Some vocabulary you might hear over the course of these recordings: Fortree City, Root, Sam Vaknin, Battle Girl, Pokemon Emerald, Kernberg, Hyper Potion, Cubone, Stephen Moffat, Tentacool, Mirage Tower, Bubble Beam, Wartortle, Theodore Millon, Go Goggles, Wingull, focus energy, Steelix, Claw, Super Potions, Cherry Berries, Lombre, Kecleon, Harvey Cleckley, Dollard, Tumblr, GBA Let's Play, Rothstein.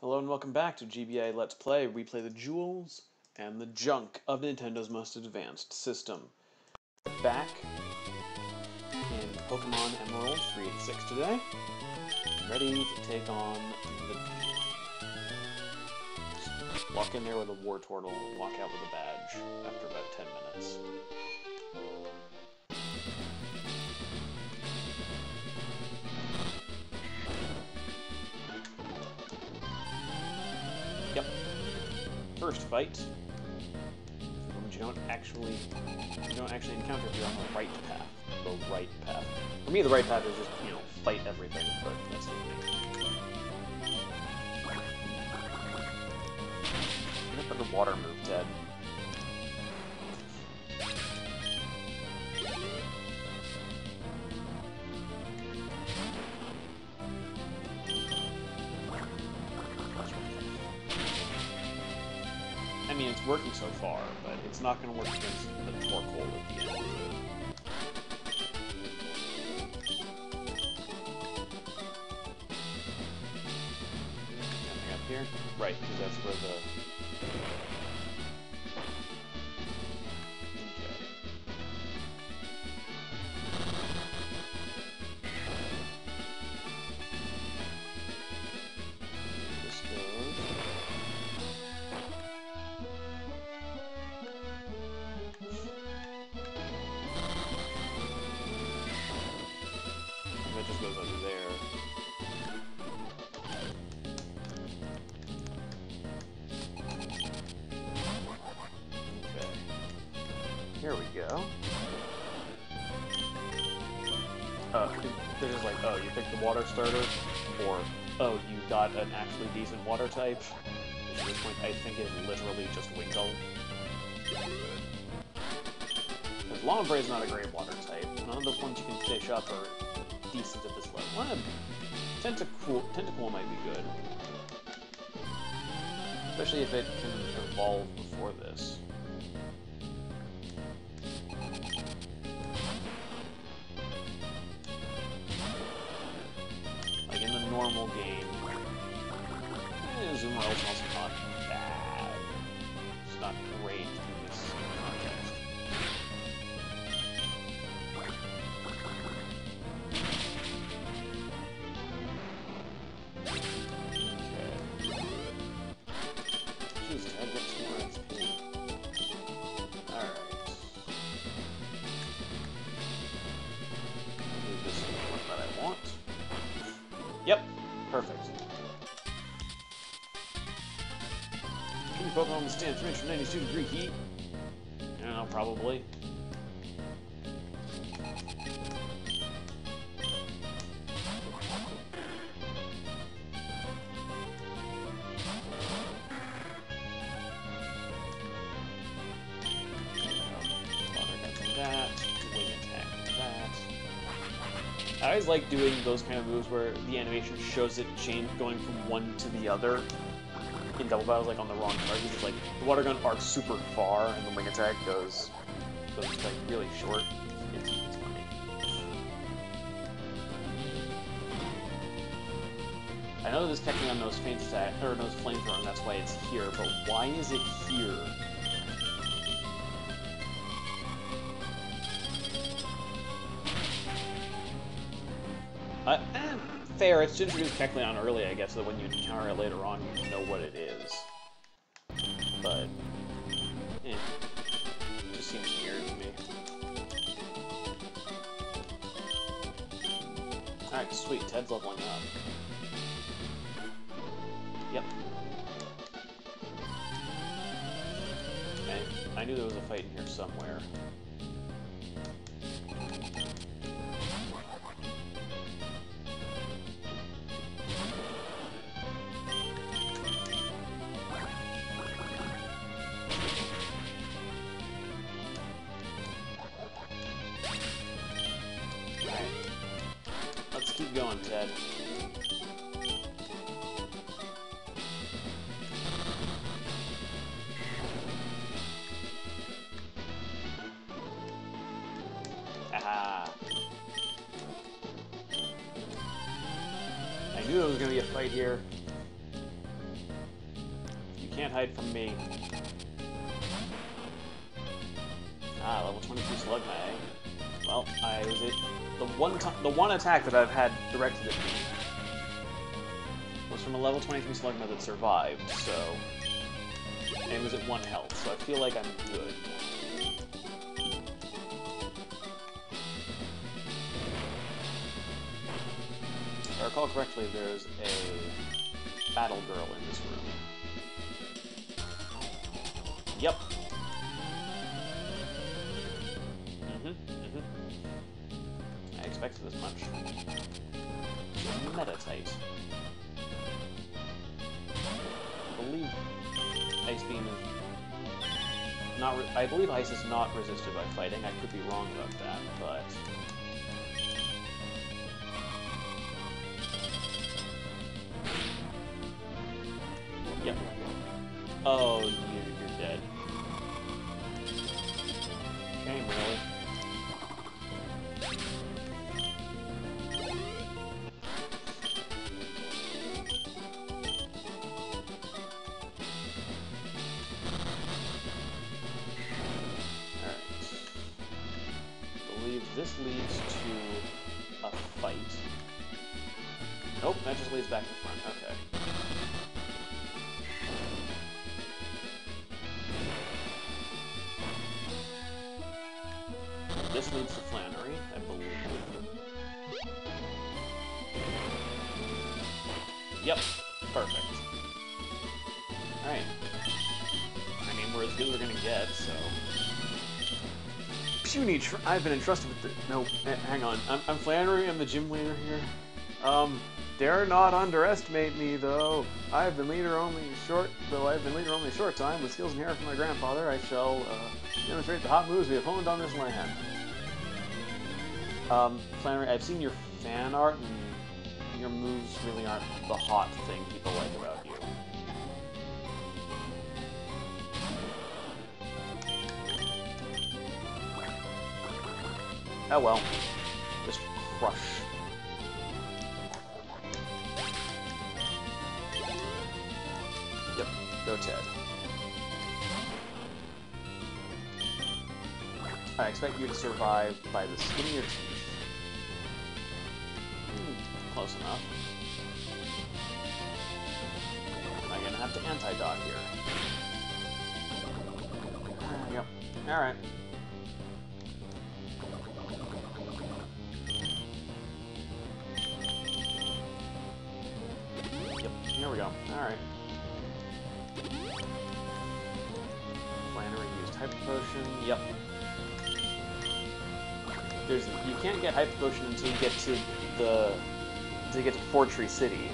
Hello and welcome back to GBA Let's Play. We play the jewels and the junk of Nintendo's most advanced system. Back in Pokemon Emerald 3 and 6 today, ready to take on the Just walk in there with a Wartortle and walk out with a badge after about 10 minutes. First fight, but you don't actually encounter if you're on the right path. The right path. For me, the right path is just, you know, fight everything, but that's the thing. Underwater move, Ted. I mean, it's working so far, but it's not going to work against the Torkoal at the end. Coming up here? Right, because that's where the... Here we go. They're just like, oh, you picked the water starter, or, oh, you got an actually decent water type. At this point, I think it's literally just Wingull. Because Lombre is not a great water type. None of the ones you can fish up are decent at this level. Well, Tentacool might be good. Especially if it can evolve before this. Normal game. Zoomerl's also not bad. It's not great in this context. Okay. Jeez, did I get some more XP? Alright. Move this to the one that I want. Yep, perfect. Can you Pokemon withstand 392-degree heat? I don't know, probably. I always like doing those kind of moves where the animation shows it change going from one to the other. In double battles, like on the wrong target, it's like the water gun arcs super far, and the wing attack goes like really short. It's funny. I know this Kecleon knows faint attack or knows flamethrower, and that's why it's here. But why is it here? Fair, it's to introduce Kecleon early, I guess, so that when you encounter it later on, you know what it is. But, eh. It just seems weird to me. Alright, sweet, Ted's leveling up. Yep. Okay, I knew there was a fight in here somewhere. Keep going, Ted. Aha! I knew there was gonna be a fight here. can't hide from me. Ah, level 22 Slugma, eh? Well, I was it. The one attack that I've had directed at me was from a level 23 Slugma that survived, so... And it was at 1 health, so I feel like I'm good. If I recall correctly, there's a Battle Girl in this room. Yep. I expected this much. Meditite. I believe Ice Beam is not. I believe Ice is not resisted by fighting. I could be wrong about that, but. Yep. Oh, you're dead. Shame, really. This leads to a fight. Nope, that just leads back to front. Okay. This leads to Flannery, I believe. Yep, perfect. Alright. I mean, we're as good as we're gonna get, so... Puny, I've been entrusted with the... No, hang on. I'm Flannery, I'm the gym leader here. Dare not underestimate me, though. I've been leader only a short time. With skills inherited from my grandfather, I shall demonstrate the hot moves we have honed on this land. Flannery, I've seen your fan art, and your moves really aren't the hot thing people like about you. Oh well. Just crush. Yep. Go Ted. I expect you to survive by the skin of your teeth. Close enough. I'm gonna have to anti-dot here. Yep. Alright. There we go. Alright. Flannery used Hyper Potion. Yep. You can't get Hyper Potion until you get to to Fortree City.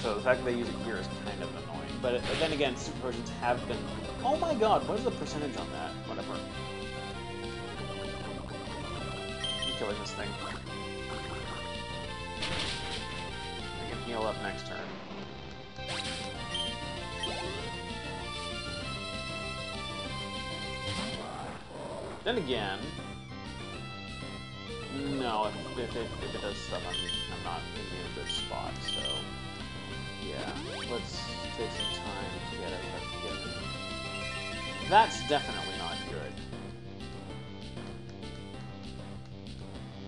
So the fact that they use it here is kind of annoying. But then again, Super Potions have been... Oh my god, what is the percentage on that? Whatever. I'm killing this thing. Heal up next turn. Then again, no, if it does stuff, I'm not in a good spot, so yeah, let's take some time to get it. That's definitely not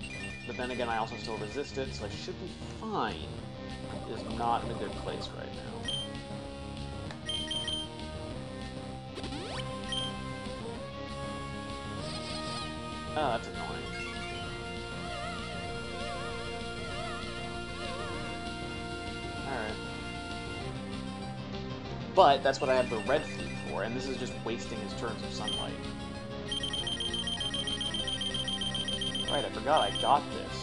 good. But then again, I also still resist it, so I should be fine. Is not in a good place right now. Oh, that's annoying. Alright. But that's what I have the red flute for, and this is just wasting his turns of sunlight. Right, I forgot I got this.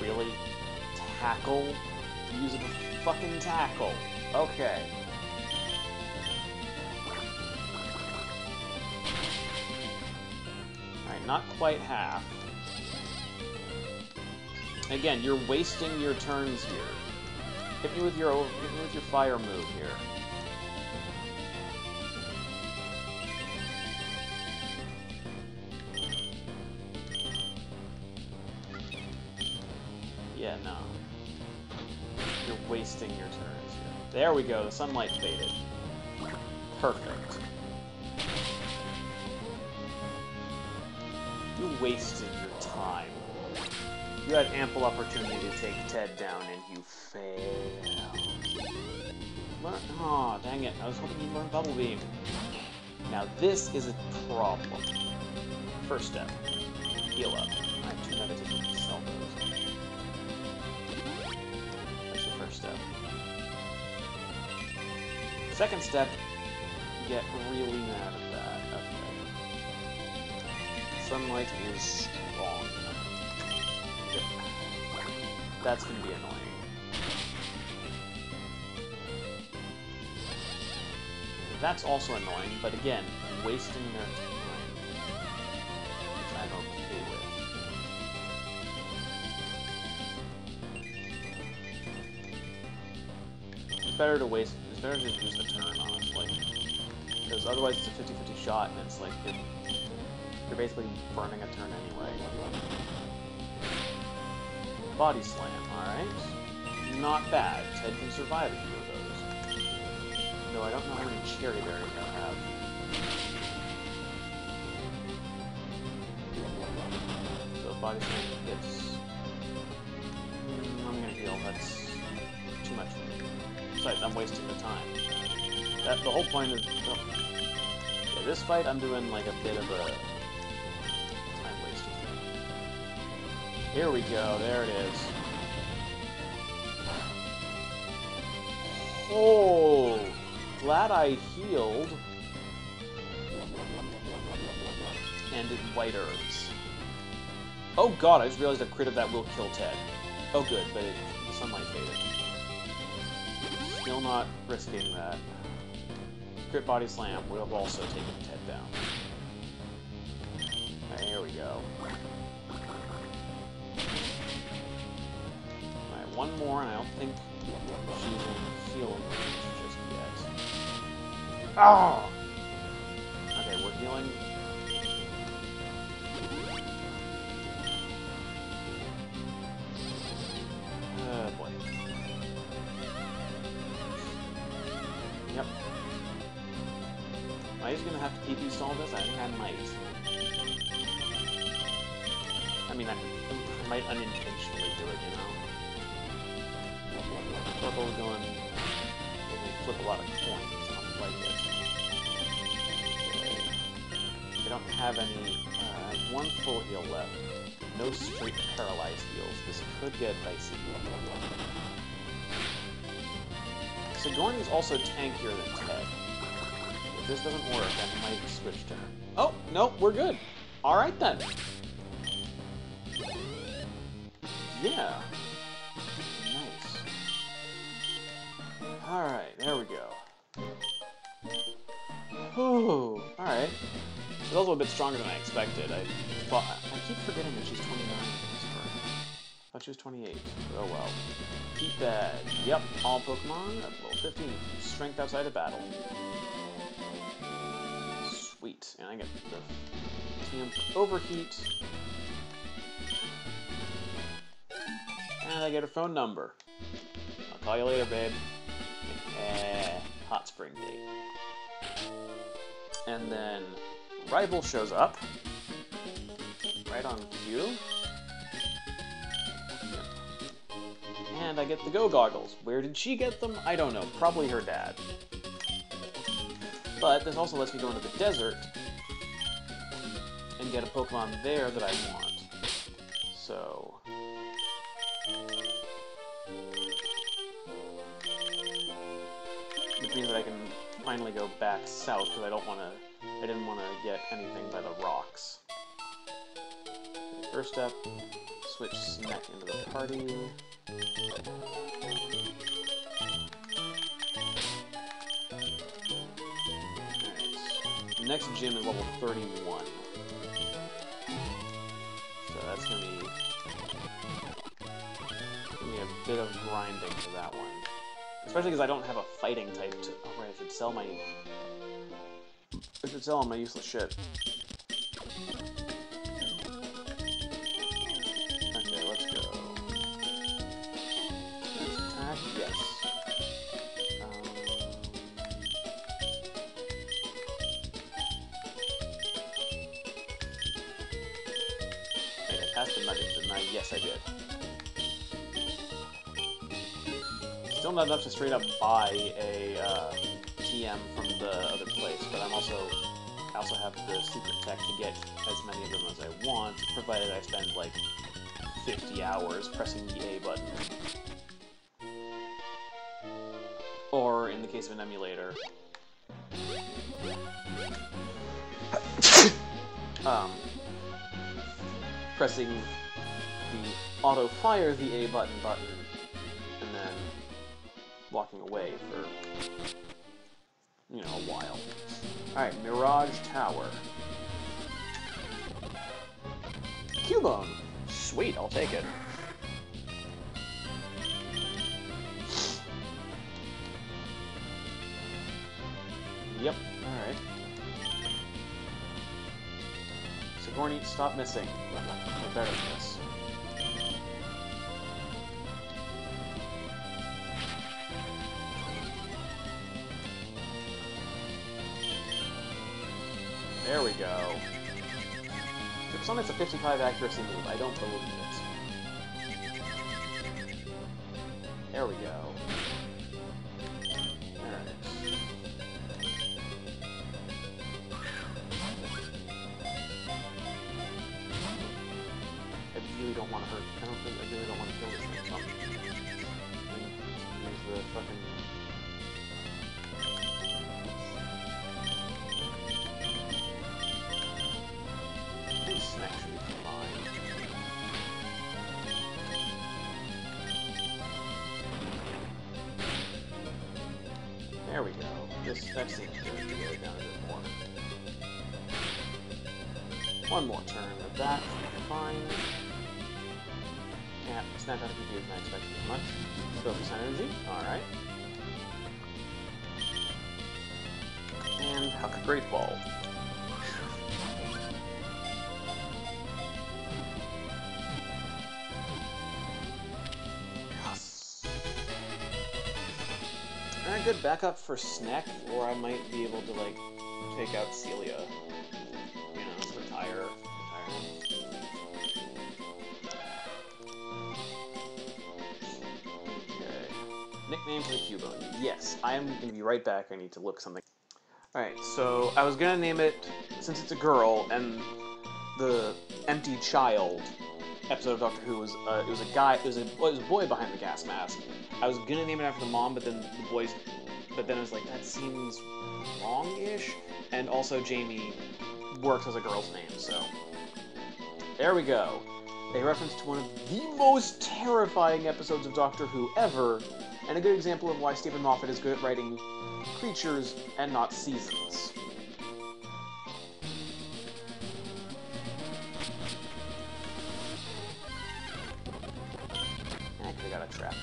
Really? Tackle? Use a fucking tackle. Okay. Alright, not quite half. Again, you're wasting your turns here. Hit me with your fire move here. Yeah, no. You're wasting your turns here. There we go, the sunlight faded. Perfect. You wasted your time. You had ample opportunity to take Ted down and you failed. Learn. Aw, oh, dang it. I was hoping you'd learn Bubble Beam. Now this is a problem. First step. Heal up. I have two negative cell moves. That's your first step. Second step, get really mad at that. Okay. Sunlight is strong. Yep. That's gonna be annoying. That's also annoying, but again, wasting their time, which I'm okay with. It's better to just use a turn, honestly. Because otherwise it's a 50-50 shot, and it's like, you're basically burning a turn anyway. Body Slam, alright. Not bad. Ted can survive a few of those. No, I don't know how many Cherry Berries I have. So Body Slam gets... I'm gonna heal, that's too much for me. Besides, I'm wasting the time. The whole point is... Oh. Yeah, this fight I'm doing like a bit of a... time waster thing. Here we go, there it is. Oh! Glad I healed. And did White Herbs. Oh god, I just realized a crit of that will kill Ted. Oh good, but the sunlight faded. Still not risking that. Crit Body Slam would have also taken Ted down. Alright, here we go. Alright, one more, and I don't think she's in healing range. Oh! Okay, we're healing. Oh boy. Yep. Am I just gonna have to keep you solve this? I might. I mean, I might unintentionally do it, you know? Torkoal's going to flip a lot of coins on like this. I don't have any, one full heal left. No straight paralyzed heals. This could get dicey. Sigourney's also tankier than Ted. If this doesn't work, I might switch to her. Oh, no, we're good. Alright then. Yeah. Nice. Alright, there we go. Whew. Alright. She's also a bit stronger than I expected. I keep forgetting that she's 29. I thought she was 28. Oh well. Keep that. Yep, all Pokemon at level 15. Strength outside of battle. Sweet. And I get the TM for Overheat. And I get her phone number. I'll call you later, babe. Hot spring date. And then... Rival shows up, right on cue, and I get the Go Goggles. Where did she get them? I don't know, probably her dad. But this also lets me go into the desert and get a Pokemon there that I want. So... which means that I can finally go back south because I didn't want to get anything by the rocks. First up, switch Snek into the party. Alright. The next gym is level 31. So that's going to be... a bit of grinding for that one. Especially because I don't have a fighting type to... Oh, right, I should sell my... I should sell all my useless shit. Okay, let's go. cast the magic, didn't I? Yes, I did. Still not enough to straight up buy a TM from the other place, but I'm also... I also have the secret tech to get as many of them as I want, provided I spend, like, 50 hours pressing the A button. Or, in the case of an emulator... pressing the auto-fire the A button, and then walking away for... you know, a while. Alright, Mirage Tower. Cubone! Sweet, I'll take it. Yep, alright. Sigourney, stop missing. I'm better than this. There we go. If something's a 55 accuracy move, I don't believe it. There we go. There we go. This seems to go down a bit more. One more turn of that. Fine. Yeah, snap out of confusion. I expected as much. Focus energy. Alright. And huck a great ball. Good backup for Snek, or I might be able to like take out Celia. You know, just retire. Okay. Nickname for the Cubone. Yes, I am gonna be right back. I need to look something. All right, so I was gonna name it, since it's a girl and the empty child episode of Doctor Who was it was a guy, it was a boy behind the gas mask. I was gonna name it after the mom, but then the boys, but then I was like, that seems wrong-ish. And also Jamie works as a girl's name, so there we go. A reference to one of the most terrifying episodes of Doctor Who ever, and a good example of why Stephen Moffat is good at writing creatures and not seasons. I could've got a trap in.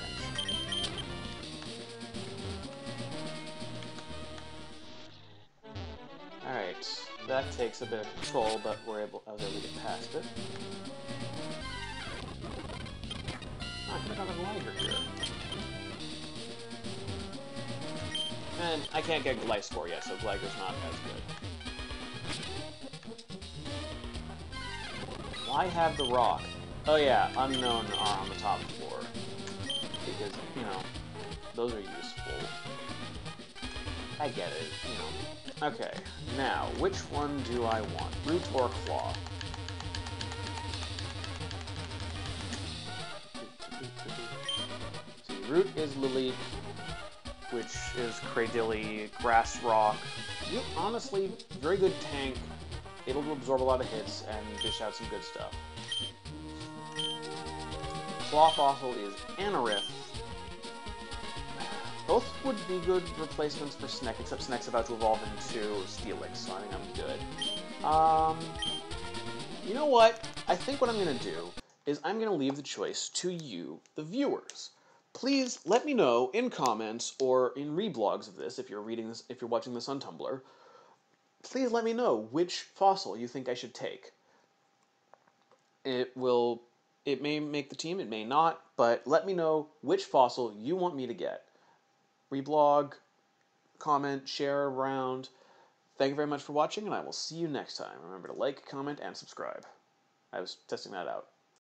Alright, that takes a bit of control, but I was able to get past it. Oh, I could have gotten Glider here. And I can't get Glyde score yet, so Glider's not as good. Why have the rock? Oh yeah, unknown are on the top floor. Because, you know, those are useful. I get it, you know. Okay, now, which one do I want? Root or Claw? See, Root is Lily, which is Cradily, Grass Rock. You honestly, very good tank, able to absorb a lot of hits and dish out some good stuff. Claw Fossil is Anorith. Both would be good replacements for Snek, except Snek's about to evolve into Steelix, so I think I'm good. You know what? I think what I'm going to do is I'm going to leave the choice to you, the viewers. Please let me know in comments or in reblogs of this, if you're reading this, if you're watching this on Tumblr. Please let me know which fossil you think I should take. It may make the team, it may not, but let me know which fossil you want me to get. Reblog, comment, share around. Thank you very much for watching, and I will see you next time. Remember to like, comment, and subscribe. I was testing that out.